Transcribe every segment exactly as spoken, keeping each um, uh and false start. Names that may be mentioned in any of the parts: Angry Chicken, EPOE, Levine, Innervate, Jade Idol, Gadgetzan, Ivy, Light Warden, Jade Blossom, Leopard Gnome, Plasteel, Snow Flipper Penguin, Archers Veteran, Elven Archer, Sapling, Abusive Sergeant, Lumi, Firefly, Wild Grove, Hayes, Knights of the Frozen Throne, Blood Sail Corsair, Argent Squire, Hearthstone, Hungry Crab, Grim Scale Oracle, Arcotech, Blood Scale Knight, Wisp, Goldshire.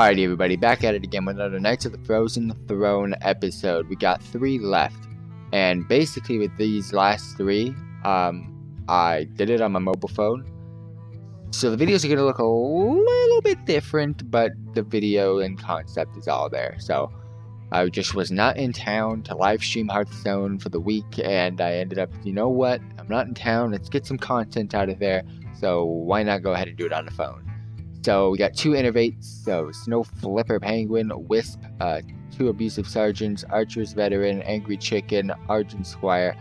Alrighty everybody, back at it again with another Knights of the Frozen Throne episode. We got three left, and basically with these last three, um, I did it on my mobile phone. So the videos are going to look a little bit different, but the video and concept is all there. So I just was not in town to live stream Hearthstone for the week, and I ended up, you know what, I'm not in town, let's get some content out of there, so why not go ahead and do it on the phone. So we got two Innervates, so Snow Flipper Penguin, Wisp, uh, two Abusive Sergeants, Archers Veteran, Angry Chicken, Argent Squire,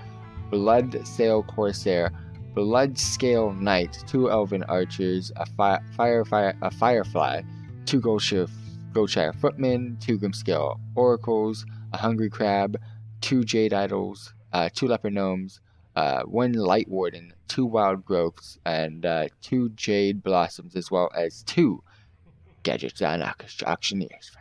Blood Sail Corsair, Blood Scale Knight, two Elven Archers, a, fi Firefly, a Firefly, two Goldshire, Goldshire Footman, two Grim Scale Oracles, a Hungry Crab, two Jade Idols, uh, two Leopard Gnomes, uh, one Light Warden, two Wild Groves, and uh, two Jade Blossoms, as well as two Gadgetzan Auctioneers.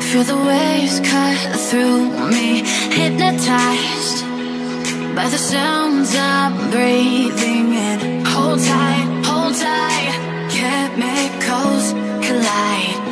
Feel the waves cut through me, hypnotized by the sounds I'm breathing in. Hold tight, hold tight, chemicals collide.